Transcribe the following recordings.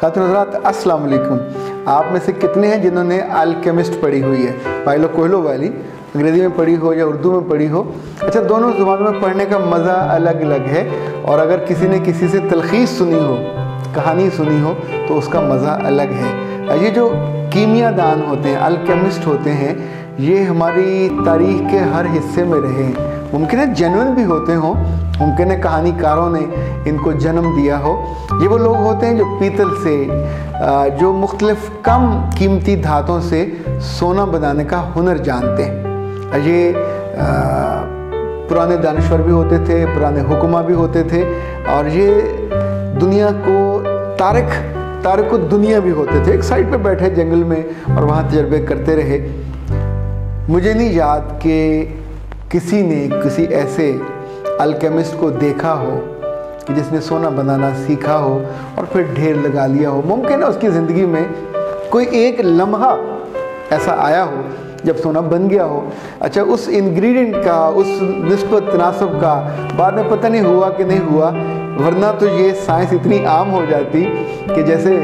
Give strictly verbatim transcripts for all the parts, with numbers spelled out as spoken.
खातून हज़रात अस्सलाम वालेकुम। आप में से कितने हैं जिन्होंने अल्केमिस्ट पढ़ी हुई है, पाइलो कोहलो वाली, अंग्रेज़ी में पढ़ी हो या उर्दू में पढ़ी हो। अच्छा, दोनों ज़ुबानों में पढ़ने का मज़ा अलग अलग है, और अगर किसी ने किसी से तलखीस सुनी हो, कहानी सुनी हो, तो उसका मज़ा अलग है। ये जो कीमियादान होते हैं, अल्केमिस्ट होते हैं, ये हमारी तारीख़ के हर हिस्से में रहे हैं। मुमकिन है जेन्युइन भी होते हों, मुमकिन है कहानीकारों ने इनको जन्म दिया हो। ये वो लोग होते हैं जो पीतल से, जो मुख्तलिफ़ कम कीमती धातों से सोना बनाने का हुनर जानते हैं। ये पुराने दानश्वर भी होते थे, पुराने हुक्मा भी होते थे, और ये दुनिया को तारक तारक दुनिया भी होते थे। एक साइड पे बैठे जंगल में और वहाँ तजर्बे करते रहे। मुझे नहीं याद कि किसी ने किसी ऐसे अल्केमिस्ट को देखा हो कि जिसने सोना बनाना सीखा हो और फिर ढेर लगा लिया हो। मुमकिन है उसकी ज़िंदगी में कोई एक लम्हा ऐसा आया हो जब सोना बन गया हो। अच्छा, उस इंग्रेडिएंट का, उस निस्बत तनासब का बाद में पता नहीं हुआ कि नहीं हुआ, वरना तो ये साइंस इतनी आम हो जाती कि जैसे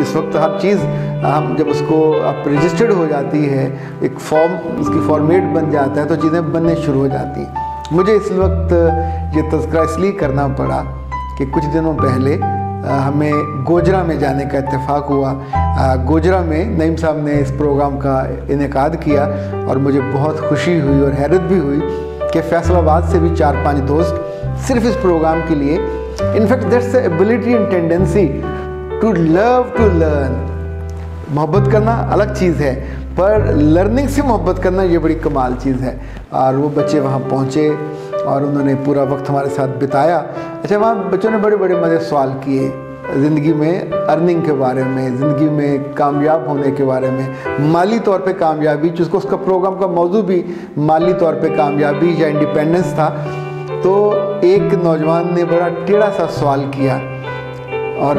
इस वक्त हर चीज़ हम जब उसको अब रजिस्टर्ड हो जाती है, एक फॉर्म, उसकी फॉर्मेट बन जाता है, तो चीज़ें बनने शुरू हो जाती हैं। मुझे इस वक्त ये तज़किरा इसलिए करना पड़ा कि कुछ दिनों पहले हमें गोजरा में जाने का इत्तेफाक हुआ। गोजरा में नईम साहब ने इस प्रोग्राम का इनेकाद किया और मुझे बहुत खुशी हुई और हैरत भी हुई कि फैसलाबाद से भी चार पांच दोस्त सिर्फ इस प्रोग्राम के लिए, in fact that's the ability and tendency to love to learn. मोहब्बत करना अलग चीज़ है, पर लर्निंग से मोहब्बत करना ये बड़ी कमाल चीज़ है। और वो बच्चे वहाँ पहुँचे और उन्होंने पूरा वक्त हमारे साथ बिताया। अच्छा, वहाँ बच्चों ने बड़े बड़े मज़े सवाल किए, ज़िंदगी में अर्निंग के बारे में, ज़िंदगी में कामयाब होने के बारे में, माली तौर पे कामयाबी, जिसको उसका प्रोग्राम का मौजू भी माली तौर पे कामयाबी या इंडिपेंडेंस था। तो एक नौजवान ने बड़ा टेढ़ा सा सवाल किया और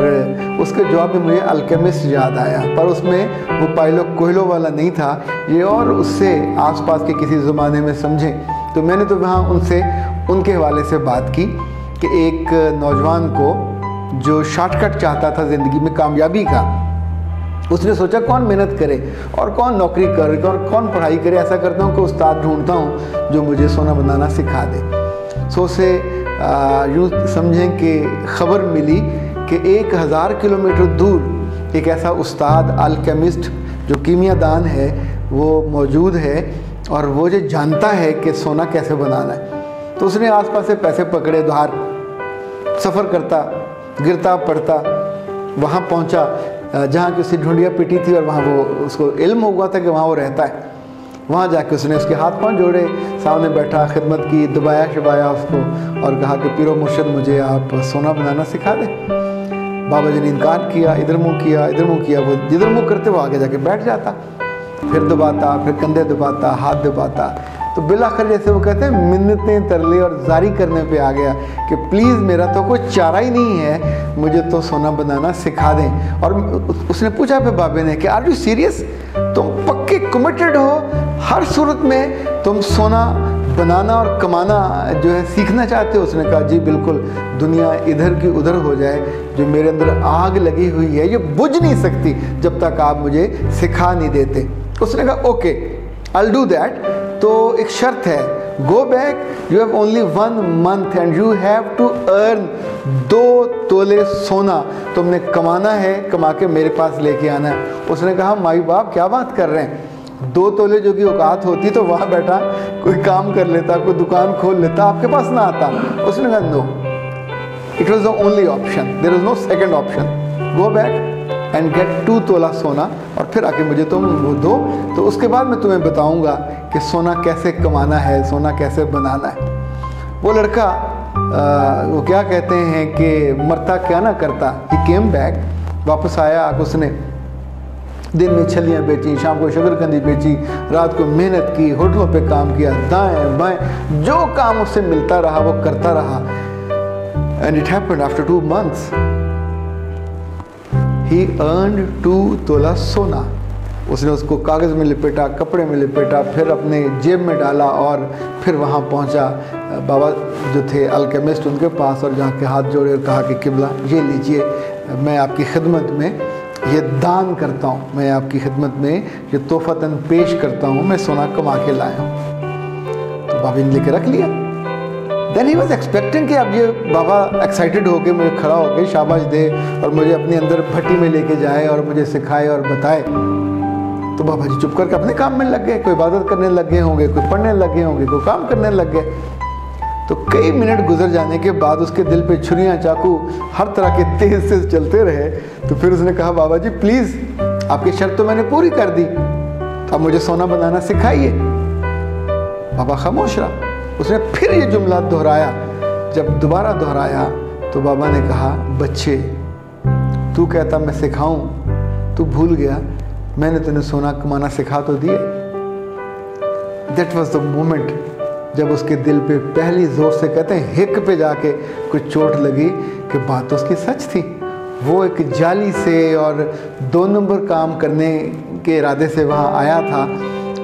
उसके जवाब में मुझे अल्केमिस्ट याद आया, पर उसमें वो पाइलो कोहलो वाला नहीं था ये, और उससे आसपास के किसी ज़माने में समझे। तो मैंने तो वहाँ उनसे उनके हवाले से बात की कि एक नौजवान को जो शॉर्टकट चाहता था ज़िंदगी में कामयाबी का, उसने सोचा कौन मेहनत करे और कौन नौकरी करे और कौन पढ़ाई करे, ऐसा करता हूँ कि उस्ताद ढूंढता हूँ जो मुझे सोना बनाना सिखा दे। सो से यूँ समझें कि खबर मिली कि एक हज़ार किलोमीटर दूर एक ऐसा उस्ताद अल्केमिस्ट जो कीमियादान है वो मौजूद है, और वो जो जानता है कि सोना कैसे बनाना है। तो उसने आसपास से पैसे पकड़े, धार सफ़र करता, गिरता पड़ता, वहाँ पहुँचा जहाँ की उसकी ढूंढिया पिटी थी, और वहाँ वो उसको इल्म हुआ था कि वहाँ वो रहता है। वहाँ जाके उसने उसके हाथ पांव जोड़े, सामने बैठा, खिदमत की, दबाया शबाया उसको और कहा कि पीरो मुर्शद मुझे आप सोना बनाना सिखा दें। बाबा जी ने इनकार किया, इधर मुँह किया, इधर मुँह किया, वो जिधर मुँह करते वो आगे जाके बैठ जाता, फिर दबाता, फिर कंधे दबाता, हाथ दबाता। तो बिलाखिर जैसे वो कहते हैं मिन्नतें तरले और जारी करने पे आ गया कि प्लीज़ मेरा तो कोई चारा ही नहीं है, मुझे तो सोना बनाना सिखा दें। और उसने पूछा फिर बाबे ने कि आर यू सीरियस, तुम पक्के कमिटेड हो, हर सूरत में तुम सोना बनाना और कमाना जो है सीखना चाहते हो? उसने कहा जी बिल्कुल, दुनिया इधर की उधर हो जाए, जो मेरे अंदर आग लगी हुई है ये बुझ नहीं सकती जब तक आप मुझे सिखा नहीं देते। उसने कहा okay I will do that, तो एक शर्त है, go back, you have only one month and you have to earn दो तोले सोना, तुमने कमाना है, कमा के मेरे पास लेके आना है। उसने कहा माई बाप क्या बात कर रहे हैं, दो तोले जो कि औकात होती तो वहाँ बैठा कोई काम कर लेता, कोई दुकान खोल लेता, आपके पास ना आता। उसने कहा no, it was the only option, there is no second option, go back and get two तोला सोना और फिर आके मुझे तुम वो दो, तो उसके बाद मैं तुम्हें बताऊंगा कि सोना कैसे कमाना है, सोना कैसे बनाना है। वो लड़का आ, वो क्या कहते हैं कि मरता क्या ना करता, ही केम बैक, वापस आया। उसने दिन में छलियाँ बेची, शाम को शक्करकंदी बेची, रात को मेहनत की, होटलों पे काम किया, दाएं बाएं जो काम उससे मिलता रहा वो करता रहा। And it happened after two months he earned two तोला सोना। उसने उसको कागज़ में लपेटा, कपड़े में लपेटा, फिर अपने जेब में डाला और फिर वहाँ पहुँचा बाबा जो थे अल्केमिस्ट उनके पास, और जाके हाथ जोड़े और कहा कि किबला ये लीजिए, मैं आपकी खिदमत में ये दान करता हूँ, मैं आपकी खिदमत में ये तोहफतन पेश करता हूँ, मैं सोना कमा के लाया हूँ। तो बाबा ने लेके रख लिया। देन ही वॉज एक्सपेक्टिंग कि अब ये बाबा एक्साइटेड होके मुझे खड़ा होके शाबाश दे और मुझे अपने अंदर भट्टी में लेके जाए और मुझे सिखाए और बताए। तो बाबा जी चुप करके अपने काम में लग गए, कोई इबादत करने लग गए होंगे, कोई पढ़ने लग गए होंगे, कोई काम करने लग गए। तो कई मिनट गुजर जाने के बाद उसके दिल पे छुरियां चाकू हर तरह के तेज से चलते रहे। तो फिर उसने कहा, बाबा जी प्लीज़ आपकी शर्त तो मैंने पूरी कर दी, अब मुझे सोना बनाना सिखाइए। बाबा खामोश रहा। उसने फिर ये जुमला दोहराया। जब दोबारा दोहराया तो बाबा ने कहा, बच्चे तू कहता मैं सिखाऊं, तू भूल गया मैंने तुझे सोना कमाना सिखा तो दिया। दैट वॉज द मोमेंट जब उसके दिल पे पहली जोर से कहते हैं हिक पे जाके कुछ चोट लगी कि बात तो उसकी सच थी। वो एक जाली से और दो नंबर काम करने के इरादे से वहाँ आया था,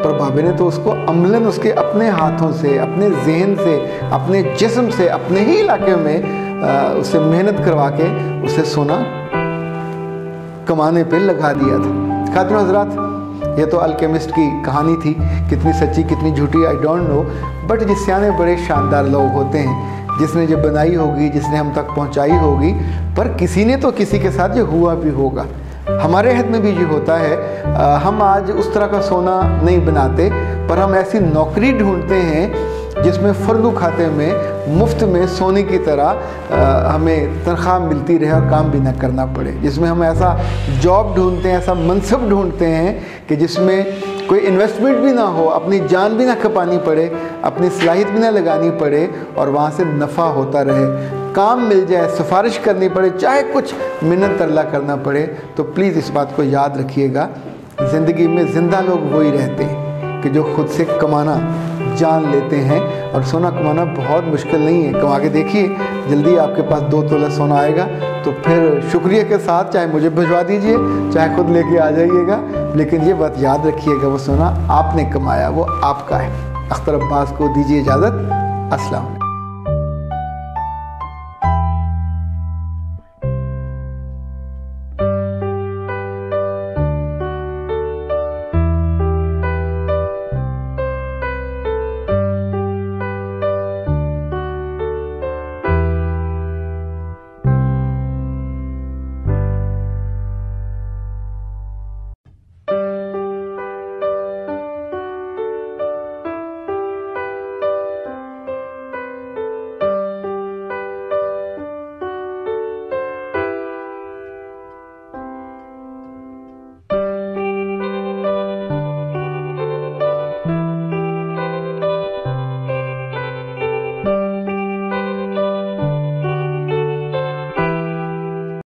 पर बाबे ने तो उसको अमलन उसके अपने हाथों से, अपने जहन से, अपने जिस्म से, अपने ही इलाके में आ, उसे मेहनत करवा के उसे सोना कमाने पे लगा दिया था। खातिन हजरात, ये तो अल्केमिस्ट की कहानी थी, कितनी सच्ची कितनी झूठी आई डोंट नो, बट जिस सियाने बड़े शानदार लोग होते हैं, जिसने ये बनाई होगी, जिसने हम तक पहुंचाई होगी, पर किसी ने तो किसी के साथ ये हुआ भी होगा। हमारे अहद में भी ये होता है, आ, हम आज उस तरह का सोना नहीं बनाते, पर हम ऐसी नौकरी ढूंढते हैं जिसमें फर्दू खाते में मुफ्त में सोने की तरह आ, हमें तनख्वाह मिलती रहे और काम भी ना करना पड़े, जिसमें हम ऐसा जॉब ढूंढते हैं, ऐसा मनसब ढूंढते हैं कि जिसमें कोई इन्वेस्टमेंट भी ना हो, अपनी जान भी ना खपानी पड़े, अपनी सलाहियत भी ना लगानी पड़े और वहाँ से नफ़ा होता रहे, काम मिल जाए, सिफारिश करनी पड़े, चाहे कुछ मिन्नत तरला करना पड़े। तो प्लीज़ इस बात को याद रखिएगा, ज़िंदगी में ज़िंदा लोग वही रहते हैं कि जो खुद से कमाना जान लेते हैं। और सोना कमाना बहुत मुश्किल नहीं है, कमा के देखिए, जल्दी आपके पास दो तोला सोना आएगा। तो फिर शुक्रिया के साथ चाहे मुझे भिजवा दीजिए, चाहे खुद लेके आ जाइएगा, लेकिन ये बात याद रखिएगा, वो सोना आपने कमाया, वो आपका है। अख्तर अब्बास को दीजिए इजाज़त। अस्सलाम।